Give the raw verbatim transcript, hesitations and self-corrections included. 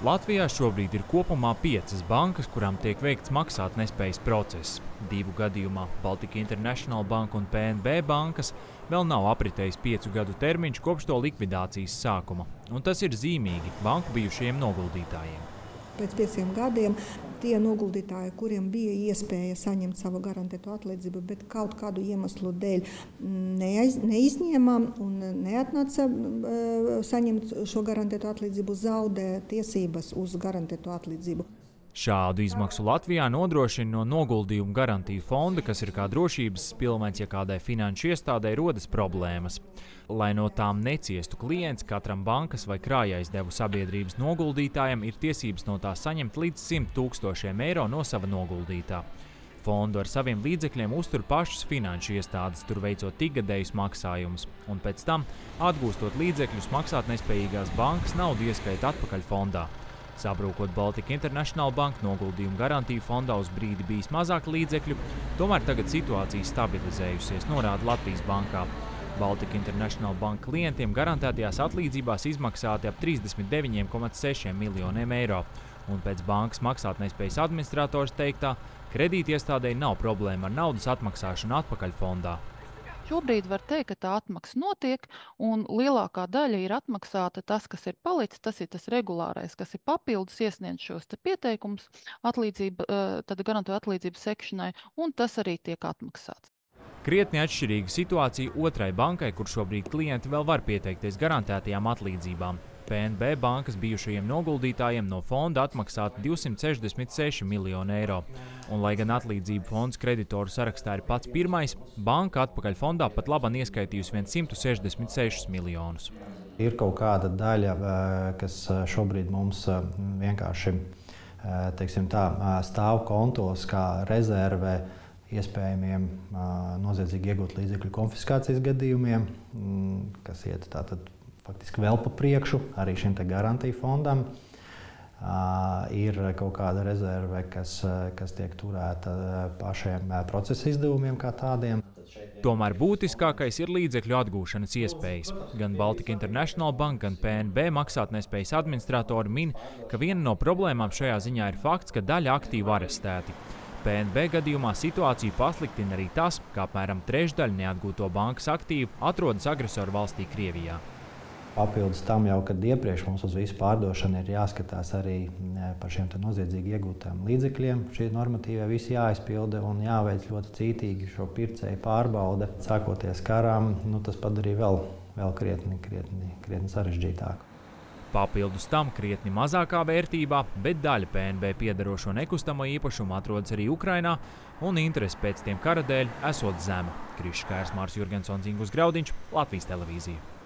Latvijā šobrīd ir kopumā piecas bankas, kurām tiek veikts maksātnespējas process. Divu gadījumā Baltic International Bank un P N B bankas vēl nav apritējis piecu gadu termiņš kopš to likvidācijas sākuma. Un tas ir zīmīgi banku bijušajiem noguldītājiem. Pēc pieciem gadiem tie noguldītāji, kuriem bija iespēja saņemt savu garantētu atlaidzību, bet kaut kādu iemeslu dēļ neaiz, neizņēmām un neatnāca saņemt šo garantētu atlaidzību, zaudē tiesības uz garantētu atlaidzību. Šādu izmaksu Latvijā nodrošina no noguldījumu garantiju fonda, kas ir kā drošības spilvens, ja kādai finanšu iestādē rodas problēmas. Lai no tām neciestu klients, katram bankas vai krājaizdevu sabiedrības noguldītājiem ir tiesības no tā saņemt līdz simt tūkstošiem eiro no sava noguldītā. Fondu ar saviem līdzekļiem uztur pašas finanšu iestādes, tur veicot ikgadējus maksājumus, un pēc tam, atgūstot līdzekļus, maksātnespējīgās bankas naudu ieskaita atpakaļ fondā. Sabrūkot Baltic International Bank, noguldījumu garantiju fondā uz brīdi bijis mazāk līdzekļu, tomēr tagad situācija stabilizējusies, norāda Latvijas bankā. Baltic International Bank klientiem garantētajās atlīdzībās izmaksāti ap trīsdesmit deviņiem komats sešiem miljoniem eiro. Un pēc bankas maksātnespējas administrators teiktā, kredītiestādei nav problēma ar naudas atmaksāšanu atpakaļ fondā. Šobrīd var teikt, ka tā atmaksa notiek, un lielākā daļa ir atmaksāta tas, kas ir palicis, tas ir tas regulārais, kas ir papildus iesniedz šos pieteikumus atlīdzību, tad garantu atlīdzību sekšanai, un tas arī tiek atmaksāts. Krietni atšķirīga situācija otrai bankai, kur šobrīd klienti vēl var pieteikties garantētajām atlīdzībām. P N B bankas bijušajiem noguldītājiem no fonda atmaksāta divsimt sešdesmit seši miljoni eiro. Un, lai gan atlīdzību fonds kreditoru sarakstā ir pats pirmais, banka atpakaļ fondā pat laban ieskaitījusi simt sešdesmit sešus miljonus. Ir kaut kāda daļa, kas šobrīd mums vienkārši, teiksim tā, stāv kontos kā rezerve iespējamiem noziedzīgi iegūt līdzekļu konfiskācijas gadījumiem, kas iet tātad faktiski vēl pa priekšu arī šim te garantiju fondam. Ir kaut kāda rezerve, kas, kas tiek turēta pašiem procesa izdevumiem kā tādiem. Tomēr būtiskākais ir līdzekļu atgūšanas iespējas. Gan Baltic International Bank, gan P N B maksātnespējas administratori min, ka viena no problēmām šajā ziņā ir fakts, ka daļa aktīvu arestēti. P N B gadījumā situāciju pasliktina arī tas, ka apmēram trešdaļa neatgūto bankas aktīvu atrodas agresoru valstī Krievijā. Papildus tam jau, kad iepriekš mums uz visu pārdošanu ir jāskatās arī par šiem te noziedzīgi iegūtām līdzekļiem. Šī normatīvā visi jāizpilda un jāveic ļoti cītīgi šo pircēju pārbaude. Sākoties karām, nu, tas padarīja vēl, vēl krietni, krietni, krietni sarežģītāk. Papildus tam krietni mazākā vērtībā, bet daļa P N B piederošo nekustamo īpašumu atrodas arī Ukrainā, un interesi pēc tiem kara dēļ esot zema. Krišs Kārs, Mārts Jurgensonsingss, Graudiņš, Latvijas Televīzija.